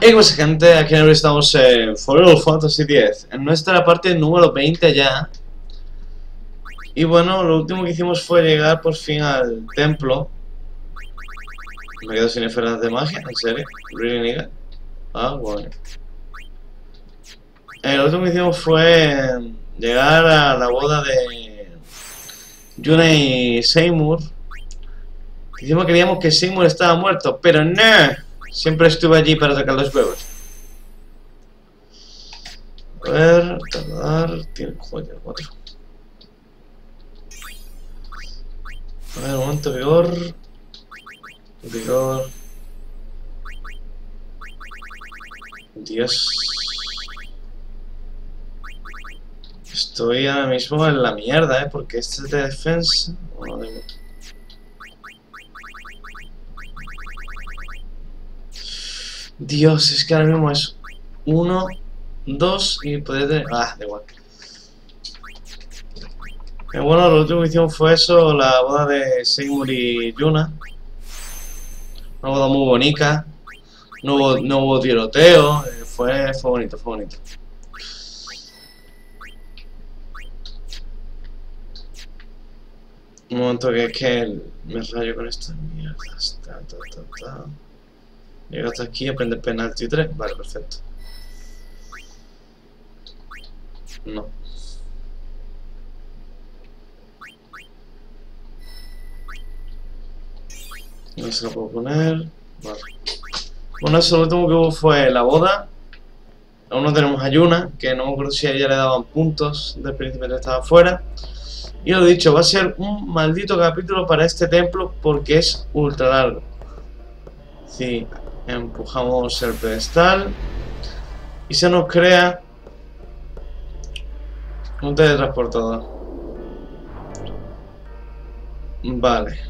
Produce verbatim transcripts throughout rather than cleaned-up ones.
Hey, pues gente, aquí ahora estamos en eh, Final Fantasy X, en nuestra parte número veinte ya. Y bueno, lo último que hicimos fue llegar por fin al templo. Me quedo sin esferas de magia, en serio. ¿Really nigga? Ah, bueno. Eh, lo último que hicimos fue llegar a la boda de Yuna y Seymour. Hicimos que creíamos que Seymour estaba muerto, pero no. Siempre estuve allí para sacar los huevos. A ver, tardar. Tiene joder, cuatro. A ver, un momento, vigor. Vigor. Dios. Estoy ahora mismo en la mierda, eh, porque este es de defensa. Bueno, de... Dios, es que ahora mismo es uno, dos y podría tener... Ah, da igual. Eh, bueno, lo último que hicimos fue eso, la boda de Seymour y Yuna. Una boda muy bonita. No hubo, no hubo tiroteo. Eh, fue, fue bonito, fue bonito. Un momento que es que me rayo con esta mierda. Ta, ta, ta, ta. Llega hasta aquí, aprende penalti tres. Vale, perfecto. No. No se lo puedo poner. Vale. Bueno, eso lo último que hubo fue la boda. Aún no tenemos a Yuna, que no me acuerdo si a ella le daban puntos del príncipe que estaba afuera. Y lo dicho, va a ser un maldito capítulo para este templo porque es ultra largo. Sí. Empujamos el pedestal y se nos crea un teletransportador. Vale.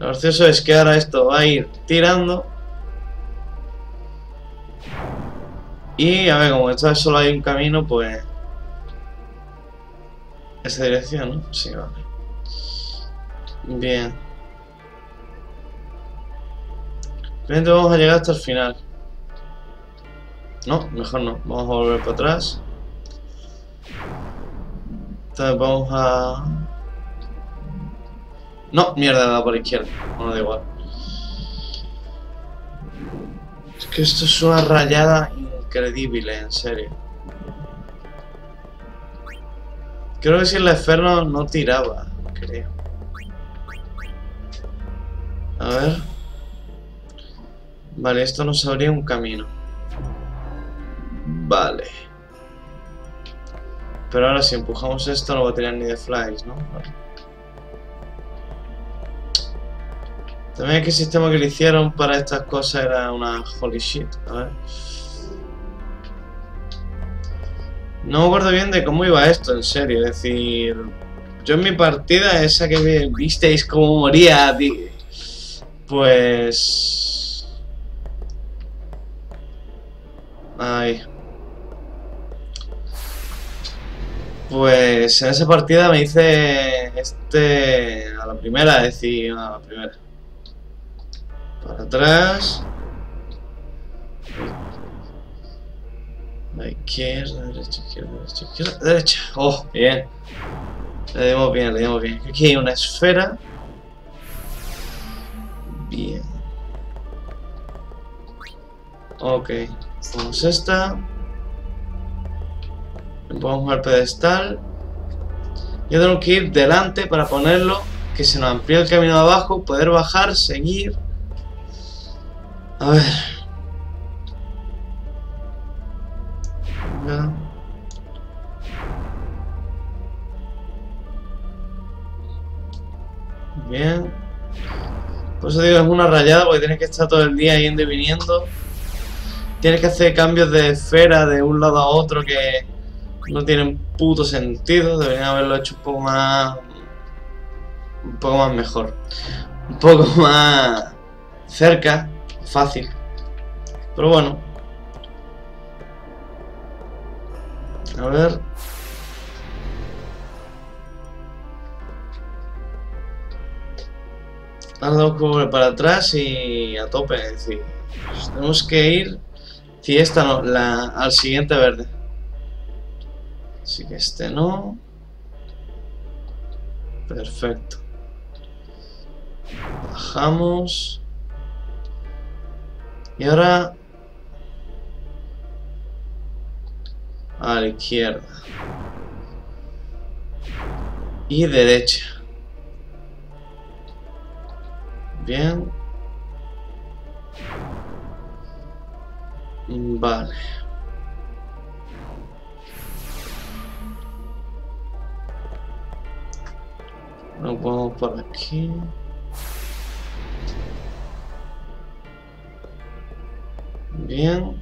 Lo gracioso es que ahora esto va a ir tirando. Y a ver, como esta vez solo hay un camino, pues... esa dirección, ¿no? Sí, vale. Bien. Realmente vamos a llegar hasta el final. No, mejor no. Vamos a volver para atrás. Entonces vamos a... No, mierda, da por izquierda. Bueno, da igual. Es que esto es una rayada increíble, en serio. Creo que si el esferno no tiraba, creo. A ver... Vale, esto nos abría un camino. Vale. Pero ahora si empujamos esto no va a tirar ni de flies, ¿no? Vale. También es que el sistema que le hicieron para estas cosas era una holy shit. A ver. No me acuerdo bien de cómo iba esto, en serio. Es decir, yo en mi partida, esa que visteis cómo moría, pues... Ay. Pues en esa partida me hice este a la primera, es decir, a la primera. Para atrás. A la izquierda, derecha, izquierda, derecha, izquierda, derecha. Oh, bien. Le dimos bien, le dimos bien. Aquí hay una esfera. Bien. Ok. Vamos esta. Empujamos al pedestal. Yo tengo que ir delante para ponerlo. Que se nos amplíe el camino de abajo. Poder bajar, seguir. A ver. Venga. Bien. Por eso digo, es una rayada. Porque tienes que estar todo el día yendo y viniendo. Tienes que hacer cambios de esfera de un lado a otro que no tienen puto sentido. Deberían haberlo hecho un poco más... Un poco más mejor. Un poco más... cerca. Fácil. Pero bueno. A ver... Ahora tenemos que volver para atrás y a tope, es decir... Pues tenemos que ir, si esta no, la, al siguiente verde. Así que este no. Perfecto. Bajamos. Y ahora a la izquierda y derecha. Bien. Vale. Nos vamos por aquí. Bien.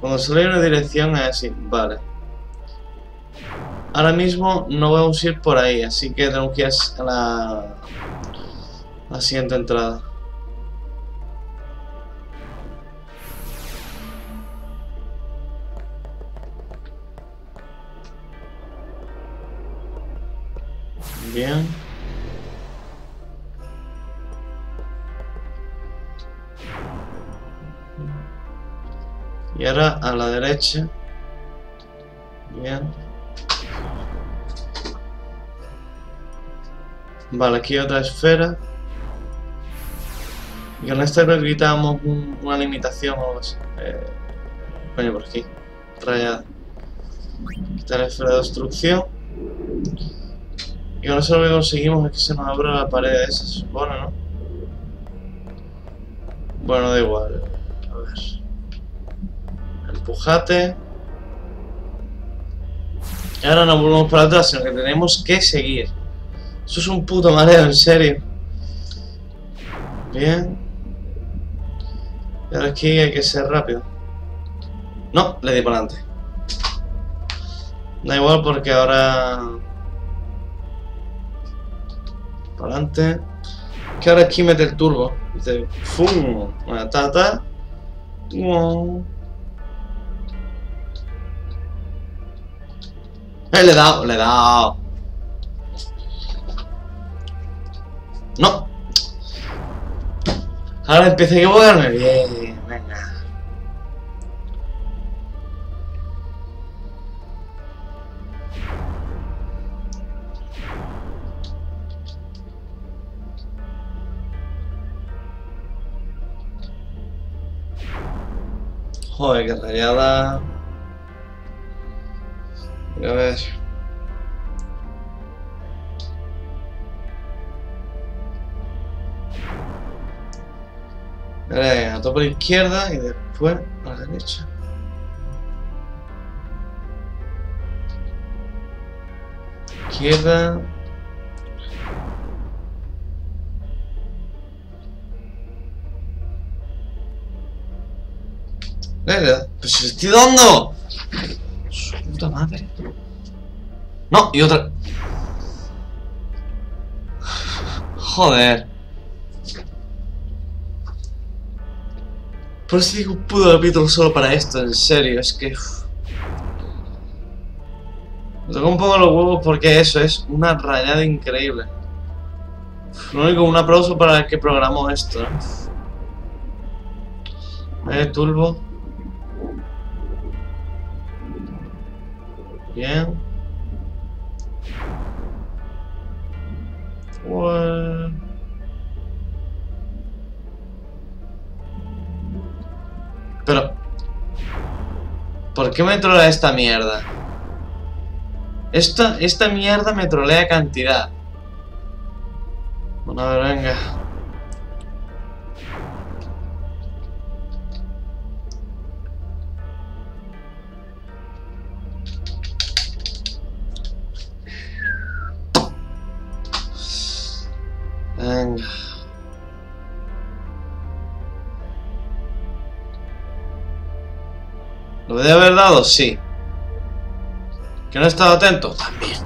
Cuando sale una dirección es así, vale. Ahora mismo no vamos a ir por ahí, así que tenemos que ir a la, la siguiente entrada. Bien. Y ahora a la derecha. Bien. Vale, aquí otra esfera. Y con esta creo que quitamos un, una limitación o algo así. Eh, coño, por aquí. Rayada. Quitar la esfera de obstrucción. Y con eso lo que conseguimos es que se nos abra la pared esa, supongo, ¿no? Bueno, da igual. A ver. Empujate. Y ahora no volvemos para atrás, sino que tenemos que seguir. Eso es un puto mareo, en serio. Bien. Y ahora aquí hay que ser rápido. No, le di para adelante. Da igual porque ahora... Para adelante. Que ahora aquí mete el turbo. Dice... ¡Fum! Bueno, ta, ta. Wow. Le he dado, le he dado. No. Ahora empiezo a equivocarme. Bien, venga. Joder, qué rayada. A ver. Vale, a todo por la izquierda y después a la derecha. Izquierda. Pero si le estoy dando. Su puta madre. No, y otra. Joder. Por eso digo un puto capítulo solo para esto, en serio, es que... Me tocó un poco los huevos porque eso es una rayada increíble. Lo único, un aplauso para el que programó esto, ¿no? Eh, turbo. Bien. What? Pero... ¿Por qué me trolea esta mierda? Esta, esta mierda me trolea cantidad. Bueno, a ver, venga. Venga. ¿Lo de haber dado? Sí. ¿Que no he estado atento? También.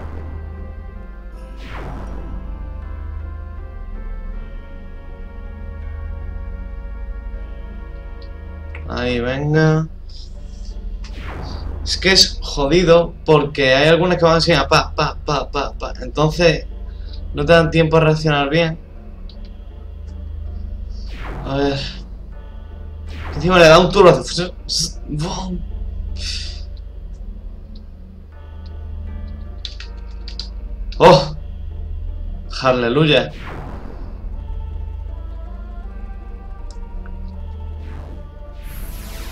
Ahí, venga. Es que es jodido porque hay algunas que van así a pa, pa, pa, pa, pa. Entonces... No te dan tiempo a reaccionar bien. Ale... Encima le da un turbo a tu... ¡Bum! ¡Oh! ¡Aleluya!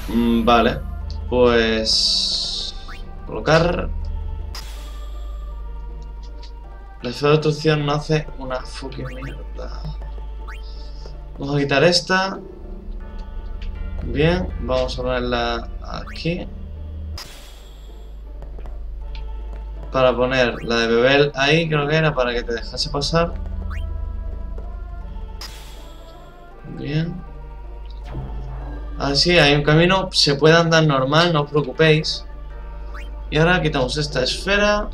Mm, vale. Pues... Colocar... La ciudad de destrucción no hace una fucking mierda. Vamos a quitar esta. Bien, vamos a ponerla aquí. Para poner la de Bevelle ahí, creo que era para que te dejase pasar. Bien. Así hay un camino, se puede andar normal, no os preocupéis. Y ahora quitamos esta esfera.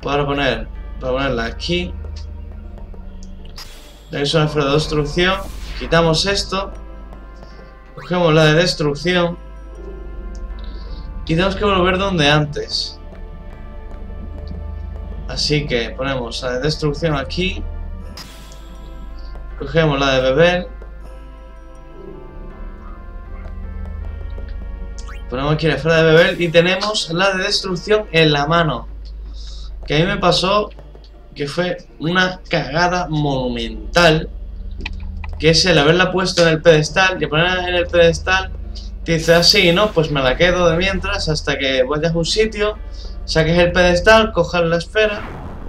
Para poner, para ponerla aquí. Ya que es una esfera de destrucción, quitamos esto. Cogemos la de destrucción. Y tenemos que volver donde antes. Así que ponemos la de destrucción aquí. Cogemos la de Bevelle. Ponemos aquí la esfera de Bevelle y tenemos la de destrucción en la mano. Que a mí me pasó que fue una cagada monumental. Que es el haberla puesto en el pedestal y ponerla en el pedestal. Te dice así, ¿no? Pues me la quedo de mientras hasta que vayas a un sitio, saques el pedestal, cojas la esfera.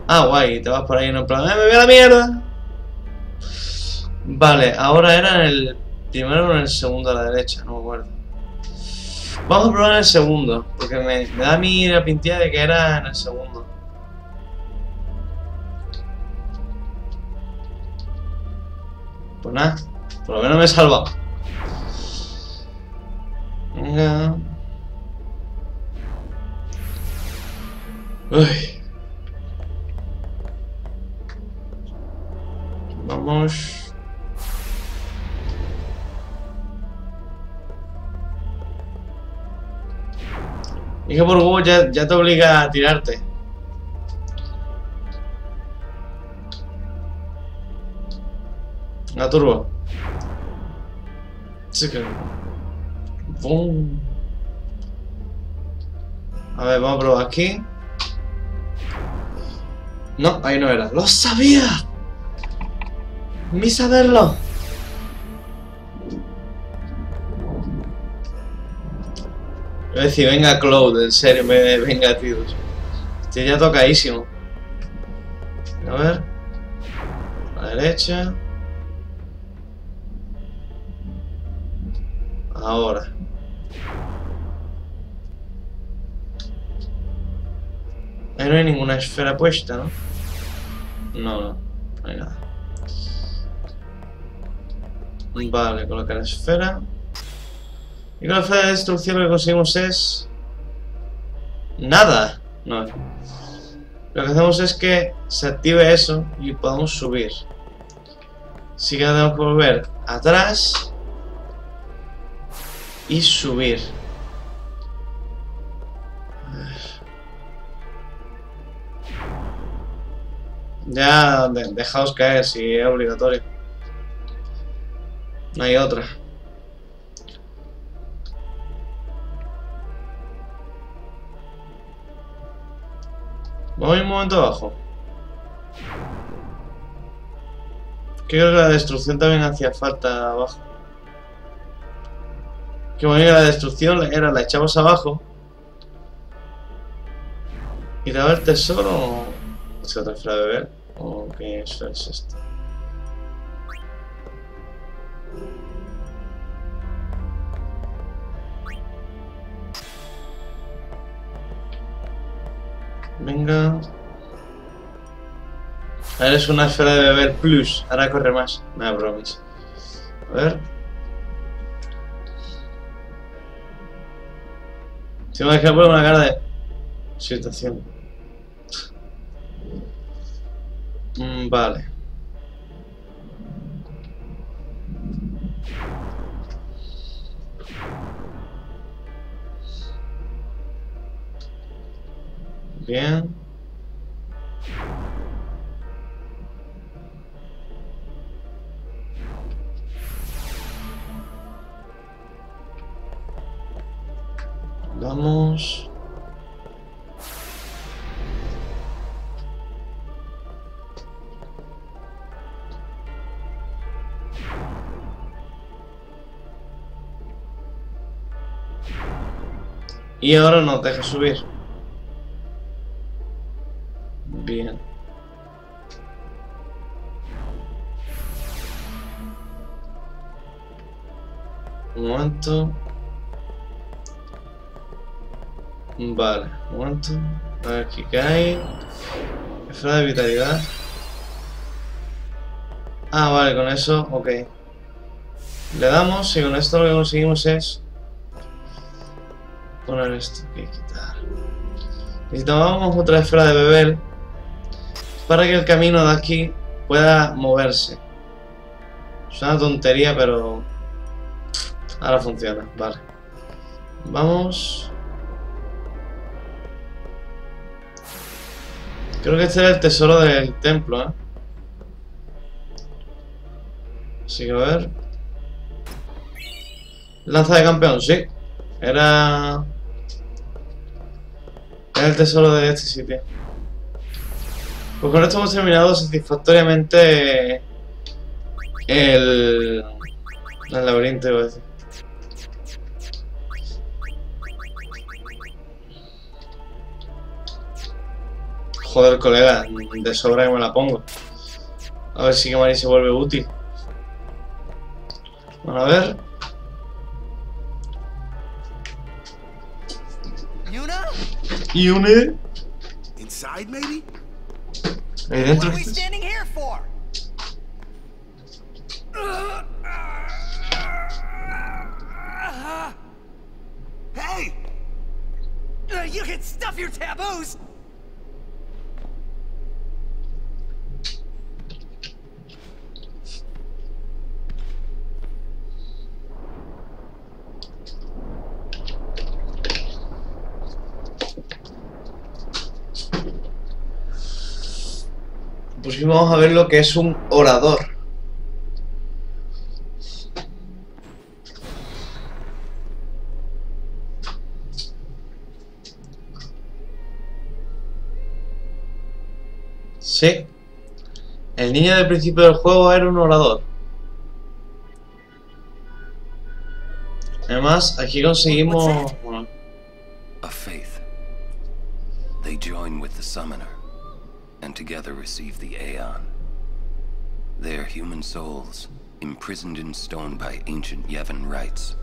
Ah, guay, te vas por ahí, no en plan, ¡eh, me voy a la mierda! Vale, ahora era en el primero o en el segundo a la derecha, no me acuerdo. Vamos a probar el segundo, porque me, me da a mí la pintilla de que era en el segundo. Pues nada, por lo menos me he salvado. Venga. Uy. Vamos. Es que por huevo ya, ya te obliga a tirarte. La turbo. Sí que... ¡Bum! A ver, vamos a probar aquí. No, ahí no era. ¡Lo sabía! ¡Mi saberlo! Es decir, venga Cloud, en serio, me, venga tíos. Estoy ya tocadísimo. A ver. A la derecha. Ahora. Ahí no hay ninguna esfera puesta, ¿no? No, no, no hay nada. Vale, colocar la esfera. Y con la esfera de destrucción lo que conseguimos es... ¡Nada! No. Lo que hacemos es que se active eso y podamos subir. Así que tenemos que volver atrás... Y subir. Ya, de, dejaos caer si es obligatorio. No hay otra. Voy un momento abajo. Creo que la destrucción también hacía falta abajo. Que bueno, la destrucción era la echamos abajo. ¿Y te va el tesoro o es otra esfera de Bevelle? ¿O qué es esto? Venga. Ahora es una esfera de Bevelle plus. Ahora corre más. Nada, bromas. A ver. Si me deja poner una cara de... situación. Mm, vale. Bien. Vamos. Y ahora nos deja subir. Bien. Un momento. Vale, un momento. A ver qué cae. Esfera de vitalidad. Ah, vale, con eso, ok. Le damos y con esto lo que conseguimos es... poner esto que quitar. Necesitamos otra esfera de Bevelle para que el camino de aquí pueda moverse. Es una tontería, pero ahora funciona. Vale, vamos. Creo que este era el tesoro del templo, ¿eh? Así que a ver. Lanza de campeón, sí. Era... es el tesoro de este sitio. Pues con esto hemos terminado satisfactoriamente el, el laberinto, iba a decir. Joder, colega, de sobra que me la pongo. A ver si que Mari se vuelve útil. Bueno, a ver. Yuna. Inside, maybe? Ahí dentro. ¿Qué estás? Hey. You can stuff your taboos. Pues vamos a ver lo que es un orador. Sí. El niño del principio del juego era un orador. Además, aquí conseguimos... bueno. A faith. They join with the summoner. And together receive the Aeon. Their human souls, imprisoned in stone by ancient Yevon rites.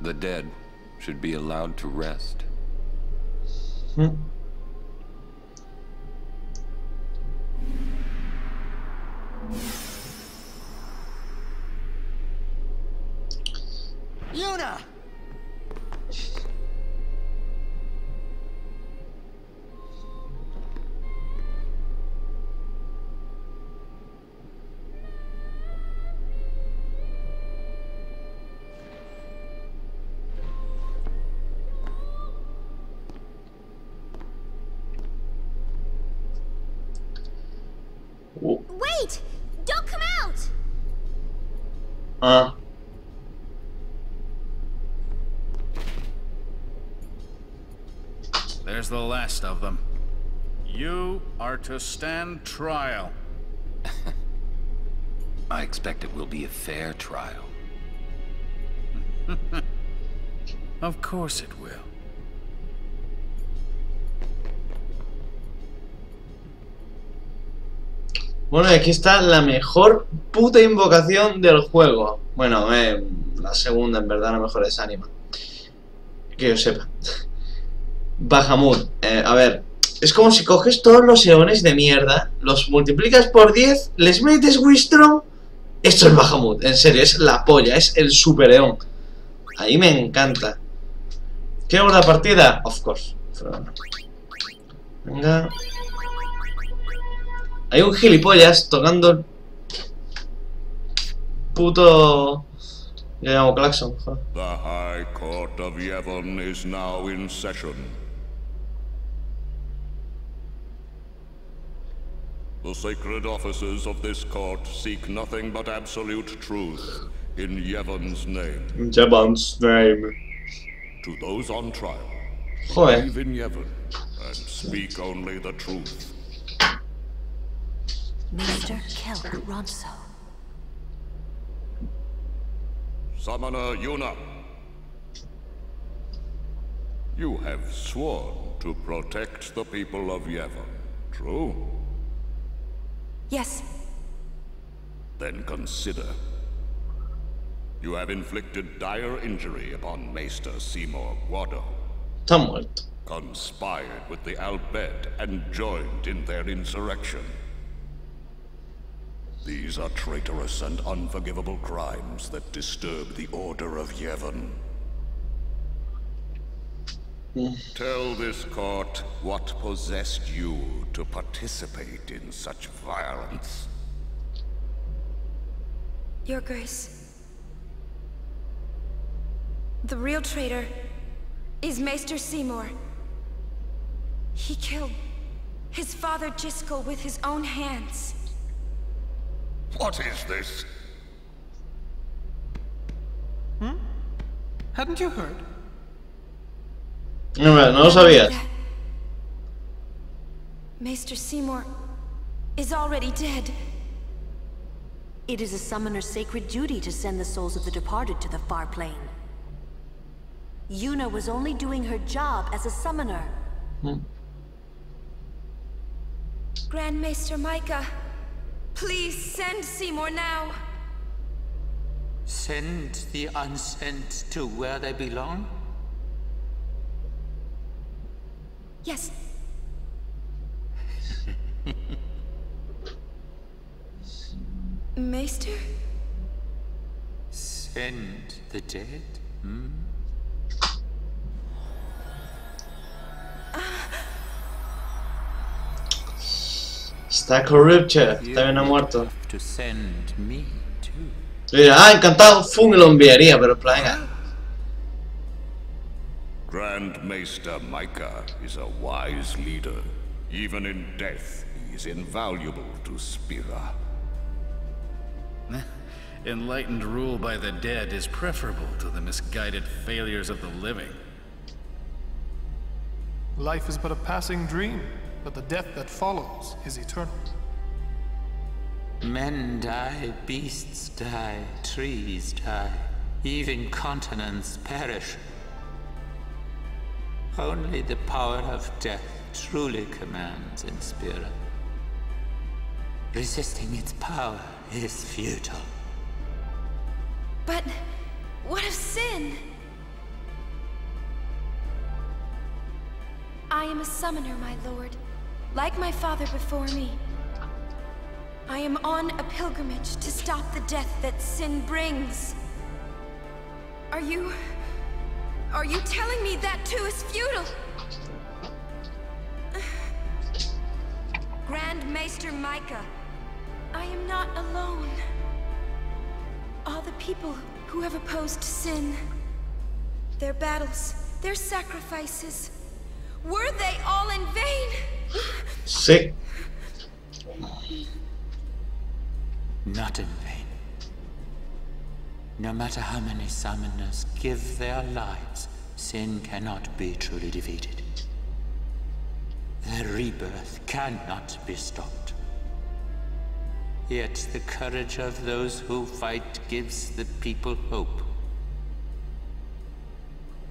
The dead should be allowed to rest. Hmm. Yuna! Ah. There's the last of them. You are to stand trial. I expect it will be a fair trial. Of course it will. Bueno, aquí está la mejor puta invocación del juego. Bueno, eh, la segunda, en verdad, la mejor es Anima. Que yo sepa. Bahamut. Eh, a ver, es como si coges todos los eones de mierda, los multiplicas por diez, les metes Wisdom. Esto es Bahamut, en serio, es la polla, es el super eón. Ahí me encanta. ¿Quiero una partida? Of course. Venga. Hay un gilipollas tocando el puto... le llamo claxon. The High Court of Yevon is now in session. The sacred offices of this court seek nothing but absolute truth in Yevon's name. Yevon's name. to those on trial. Believe in Yevon and speak only the truth. Mister Kelk Ronso. Summoner Yuna, you have sworn to protect the people of Yevon, true? Yes. Then consider. You have inflicted dire injury upon Maester Seymour Guado. Somewhat. Conspired with the Albed and joined in their insurrection. These are traitorous and unforgivable crimes that disturb the order of Yevon. Mm. Tell this court what possessed you to participate in such violence. Your Grace, the real traitor is Maester Seymour. He killed his father Jyscal with his own hands. What is this? Hmm? Hadn't you heard? No, no lo sabía. Maester Seymour is already dead. It is a summoner's sacred duty to send the souls of the departed to the far plane. Yuna was only doing her job as a summoner. Hmm. Grand Maester Mika, please send Seymour now. Send the unsent to where they belong? Yes. Maester? Send the dead? Hmm? Está corrupta, está bien muerto. Ah, encantado, Fung lo enviaría, pero plaga. Grand Maester Mika is a wise leader. Even in death, he is invaluable to Spira. Enlightened rule by the dead is preferable to the misguided failures of the living. Life is but a passing dream. But the death that follows is eternal. Men die, beasts die, trees die, even continents perish. Only the power of death truly commands in Spira. Resisting its power is futile. But what of sin? I am a summoner, my lord. Like my father before me, I am on a pilgrimage to stop the death that sin brings. Are you... are you telling me that too is futile? Grand Maester Mika, I am not alone. All the people who have opposed sin, their battles, their sacrifices, were they all in vain? Sí. Not in vain. No matter how many summoners give their lives, sin cannot be truly defeated. Their rebirth cannot be stopped. Yet the courage of those who fight gives the people hope.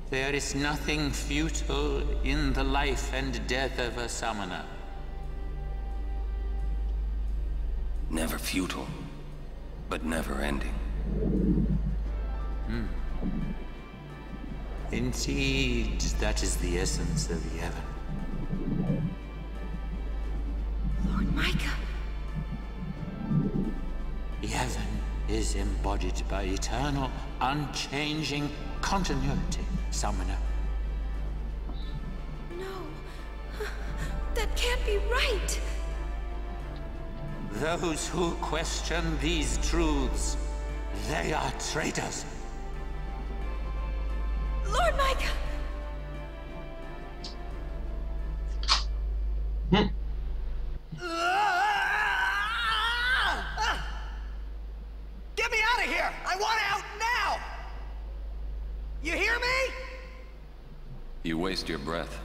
There is nothing futile in the life and death of a summoner. Never futile, but never ending. Hmm. Indeed, that is the essence of Yevon. Lord Mika. Yevon is embodied by eternal, unchanging continuity, summoner. No, that can't be right. Those who question these truths, they are traitors. Lord Mika. Hmm. Get me out of here! I want out now! You hear me? You waste your breath.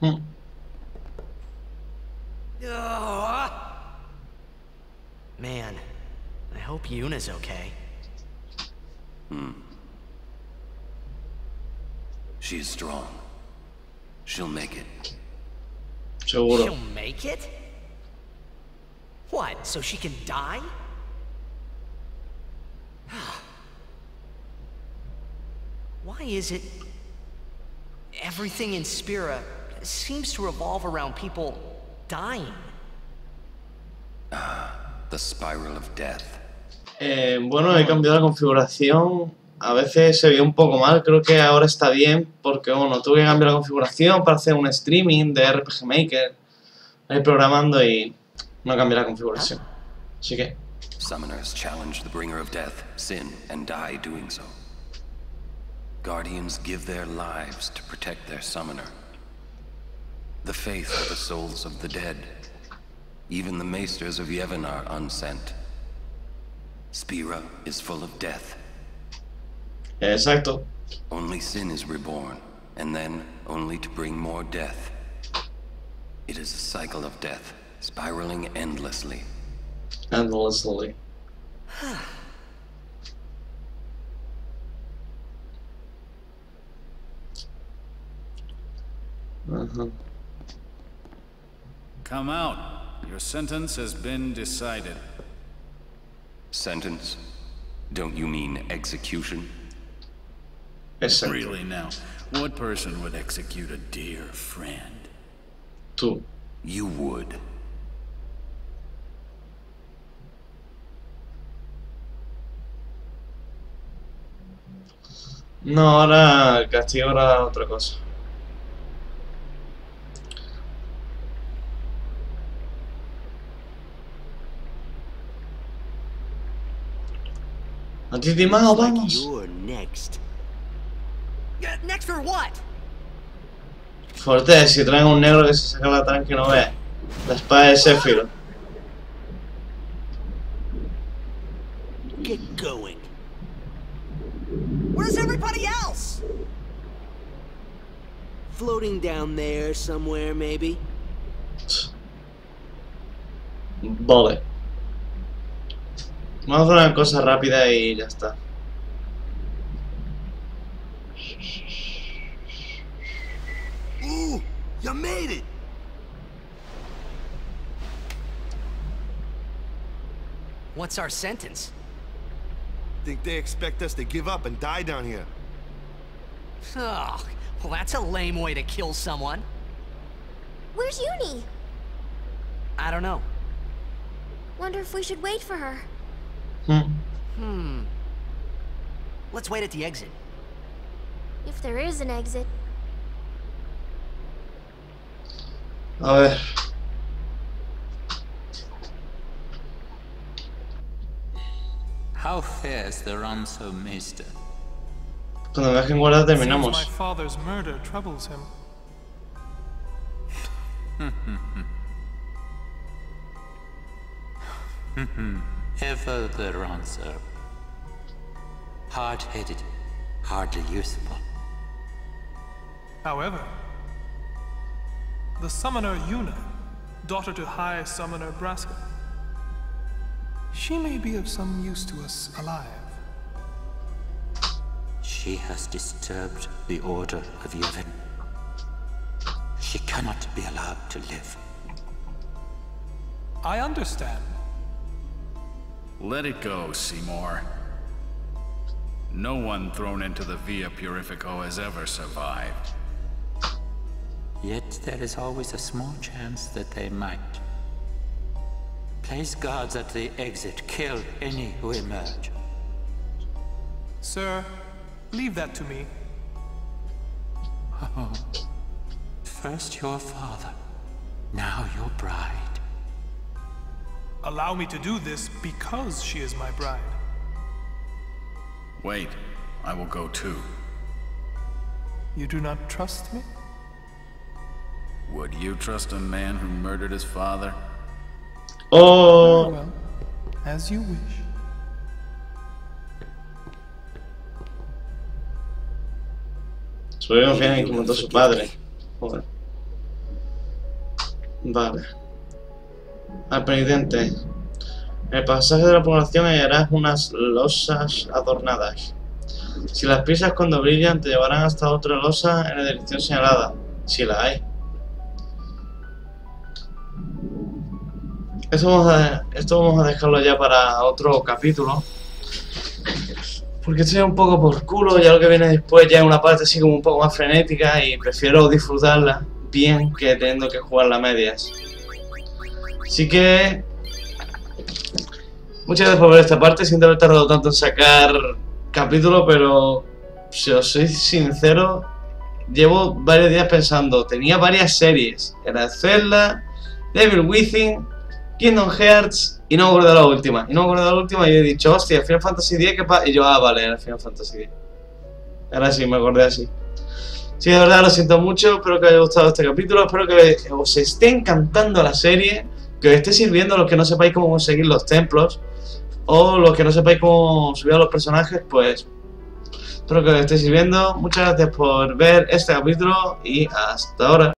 Hmm. Man, I hope Yuna's okay. Hmm. She's strong. She'll make it. She'll make it? What, so she can die? Why is it everything in Spira seems to revolve around people dying? Ah, the spiral of death. Eh, bueno, he cambiado la configuración. A veces se veía un poco mal, creo que ahora está bien, porque bueno, tuve que cambiar la configuración para hacer un streaming de R P G Maker. Ahí programando y no cambié la configuración. Así que... Summoners challenge the bringer of death, sin, and die doing so. Guardians give their lives to protect their summoner. The faith of the souls of the dead. Even the maesters of Yevon are unsent. Spira is full of death. Exacto. Only sin is reborn, and then only to bring more death. It is a cycle of death, spiraling endlessly. Endlessly. Uh-huh. Come out. Your sentence has been decided. Sentence? Don't you mean execution? Really now, what person would execute a dear friend? Tú. You would. No, ahora el castigo era otra cosa. A ti te mal, vamos. Next or what? Fuerte, si traen un negro que se saca la tranqui no vea. La espada de Sephiro. Get going. Where's everybody else? Floating down there somewhere maybe. Vale. Vamos a hacer una cosa rápida y ya está. You made it. What's our sentence? Think they expect us to give up and die down here? Oh, well, that's a lame way to kill someone. Where's Yuna? I don't know. Wonder if we should wait for her. Hmm. Hmm. Let's wait at the exit. If there is an exit. A ver. How fares the run so master? Cuando me dejen guardar terminamos. My father's murder troubles him. Ever the rancer. Hard-headed, hardly useful. However, the summoner Yuna, daughter to High Summoner Braska. She may be of some use to us alive. She has disturbed the order of Yevon. She cannot be allowed to live. I understand. Let it go, Seymour. No one thrown into the Via Purifico has ever survived. Yet there is always a small chance that they might. Place guards at the exit, kill any who emerge. Sir, leave that to me. Oh. First your father, now your bride. Allow me to do this because she is my bride. Wait, I will go too. You do not trust me? Would you trust a man who murdered his father? Oh, well, as you wish. Subimos bien y como a su padre. Joder. Vale. Al pendiente. En el pasaje de la población hallarás unas losas adornadas. Si las pisas cuando brillan, te llevarán hasta otra losa en la dirección señalada, si la hay. Esto vamos a, esto vamos a dejarlo ya para otro capítulo. Porque estoy un poco por culo, ya lo que viene después ya es una parte así como un poco más frenética y prefiero disfrutarla bien que teniendo que jugarla a medias. Así que... muchas gracias por ver esta parte, siento haber tardado tanto en sacar capítulo, pero si os soy sincero, llevo varios días pensando, tenía varias series, era Zelda, Devil Within, Kingdom Hearts y no me acuerdo de la última, y no me acuerdo de la última y he dicho, hostia, Final Fantasy X, ¿qué pasa? Y yo, ah, vale, era Final Fantasy X. Ahora sí, me acordé así. Sí, de verdad lo siento mucho, espero que os haya gustado este capítulo, espero que os esté encantando la serie, que os esté sirviendo a los que no sepáis cómo conseguir los templos, o los que no sepáis cómo subir a los personajes, pues espero que os esté sirviendo. Muchas gracias por ver este capítulo y hasta ahora.